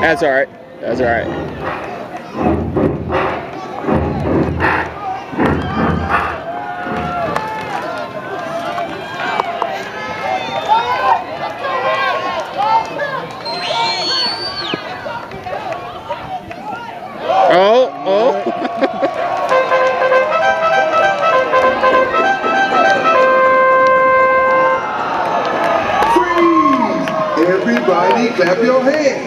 That's all right. That's all right. Everybody clap your hands.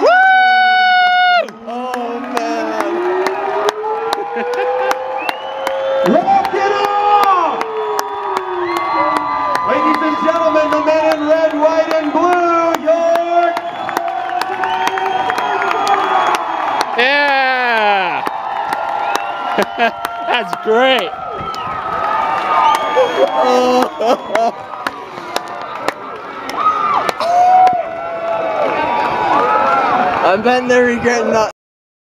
Woo! Oh man! Rock it on! Ladies and gentlemen, the men in red, white, and blue! Yeah! That's great! I'm betting they're regretting not